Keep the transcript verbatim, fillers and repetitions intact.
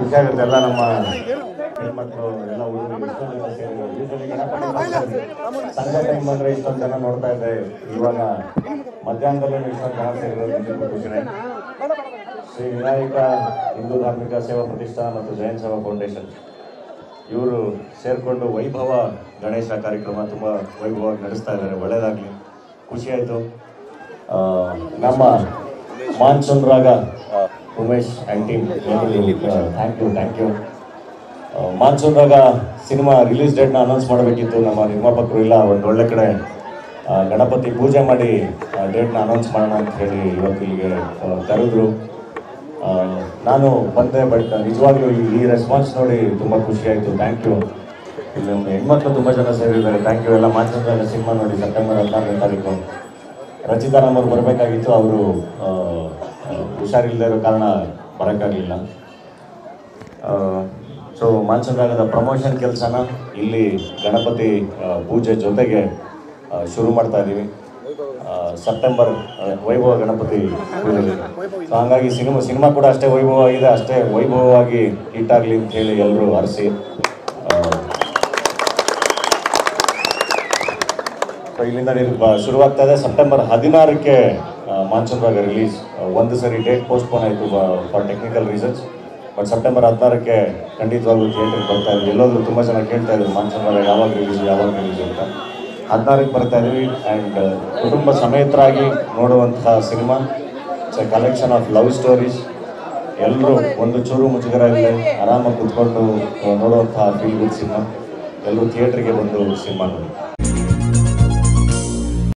ವಿಷಯಗಳೆಲ್ಲ ನಮ್ಮ ಹೆಣ್ಮಕ್ಳು ಎಲ್ಲ ಊರಿನ ಇಷ್ಟೊಂದು ಜನ ಸೇರಿದ್ರು. ಸಂಜೆ ಟೈಮ್ ಬಂದ್ರೆ ಇಷ್ಟೊಂದು ಜನ ನೋಡ್ತಾ ಇದ್ದೆ, ಇವಾಗ ಮಧ್ಯಾಹ್ನದಲ್ಲೂ ಇಷ್ಟೊಂದು ಜನ ಸೇರಿರೋದು ನಿಜಕ್ಕೂ ಖುಷಿನೇ. ಶ್ರೀ ವಿನಾಯಕ ಹಿಂದೂ ಧಾರ್ಮಿಕ ಸೇವಾ ಪ್ರತಿಷ್ಠಾನ ಮತ್ತು ಜೈನ್ ಸೇವಾ ಫೌಂಡೇಶನ್ ಇವರು ಸೇರಿಕೊಂಡು ವೈಭವ ಗಣೇಶ ಕಾರ್ಯಕ್ರಮ ತುಂಬ ವೈಭವವಾಗಿ ನಡೆಸ್ತಾ ಇದ್ದಾರೆ. ಒಳ್ಳೆಯದಾಗಲಿ, ಖುಷಿಯಾಯಿತು. ನಮ್ಮ monsoon Raga Umesh and team, thank you thank you. Monsoon ರಾಗ ಸಿನಿಮಾ ರಿಲೀಸ್ ಡೇಟ್ನ ಅನೌನ್ಸ್ ಮಾಡಬೇಕಿತ್ತು, ನಮ್ಮ ನಿರ್ಮಾಪಕರು ಇಲ್ಲ. ಒಂದು ಒಳ್ಳೆ ಕಡೆ ಗಣಪತಿ ಪೂಜೆ ಮಾಡಿ ಡೇಟ್ನ ಅನೌನ್ಸ್ ಮಾಡೋಣ ಅಂತ ಹೇಳಿ ಇವತ್ತು ಇಲ್ಲಿಗೆ ಕರೆದ್ರು. ನಾನು ಬಂದೆ, ಬಟ್ ನಿಜವಾಗ್ಲೂ ಈ ರೆಸ್ಪಾನ್ಸ್ ನೋಡಿ ತುಂಬ ಖುಷಿಯಾಯಿತು. Thank you. ಇಲ್ಲಿ ಹೆಣ್ಮಕ್ಳು ತುಂಬ ಜನ ಸೇರಿದ್ದಾರೆ, ಥ್ಯಾಂಕ್ ಯು ಎಲ್ಲ. ಮಾನ್ಸೂನ್ ರಾಗ ಸಿನಿಮಾ ನೋಡಿ ಸೆಪ್ಟೆಂಬರ್ ಹದಿನಾರನೇ ತಾರೀಕು. ರಚಿತಾ ನಮ್ಮವ್ರು ಬರಬೇಕಾಗಿತ್ತು, ಅವರು ಹುಷಾರಿಲ್ಲದೆ ಇರೋ ಕಾರಣ ಬರೋಕ್ಕಾಗಲಿಲ್ಲ. ಸೊ ಮಾನ್ಸೂನ್ ರಾಗದ ಪ್ರಮೋಷನ್ ಕೆಲಸನ ಇಲ್ಲಿ ಗಣಪತಿ ಪೂಜೆ ಜೊತೆಗೆ ಶುರು ಮಾಡ್ತಾ ಇದ್ದೀವಿ. ಸೆಪ್ಟೆಂಬರ್ ವೈಭವ ಗಣಪತಿ ಪೂಜೆ. ಸೊ ಹಾಗಾಗಿ ಸಿನಿಮಾ ಸಿನಿಮಾ ಕೂಡ ಅಷ್ಟೇ ವೈಭವ ಆಗಿದೆ, ಅಷ್ಟೇ ವೈಭವವಾಗಿ ಹಿಟ್ಟಾಗಲಿ ಅಂತ ಹೇಳಿ ಎಲ್ಲರೂ ಹರಸಿ. ಸೊ ಇಲ್ಲಿಂದ ಶುರುವಾಗ್ತಾ ಇದೆ. ಸೆಪ್ಟೆಂಬರ್ ಹದಿನಾರಕ್ಕೆ ಮಾನ್ಸೂನ್ ರಾಗ ರಿಲೀಸ್. ಒಂದು ಸರಿ ಡೇಟ್ ಪೋಸ್ಟ್ಪೋನ್ ಆಯಿತು for technical reasons, but September ಹದಿನಾರಕ್ಕೆ ಖಂಡಿತವಾಗ್ಲೂ ಥಿಯೇಟ್ರಿಗೆ ಬರ್ತಾ ಇದ್ದೀವಿ. ಎಲ್ಲೋದ್ರೂ ತುಂಬ ಜನ ಕೇಳ್ತಾ ಇದ್ರು ಮಾನ್ಸೂನ್ ರಾಗ ಯಾವಾಗ ರಿಲೀಸ್ ಯಾವಾಗ ರಿಲೀಸ್ ಅಂತ. ಹದಿನಾರಕ್ಕೆ ಬರ್ತಾ ಇದ್ದೀವಿ ಆ್ಯಂಡ್ ಕುಟುಂಬ ಸಮೇತರಾಗಿ ನೋಡುವಂತಹ cinema. It's a collection of love stories. ಎಲ್ಲರೂ ಒಂದು ಚೂರು ಮುಜುಗರ ಇಲ್ಲದೆ ಆರಾಮಾಗಿ ಕುತ್ಕೊಂಡು ನೋಡುವಂತಹ ಫೀಲ್ ಗುಡ್ ಸಿನಿಮಾ. ಎಲ್ಲರೂ ಥಿಯೇಟ್ರಿಗೆ ಬಂದು ಸಿನಿಮಾ ನೋಡಿ.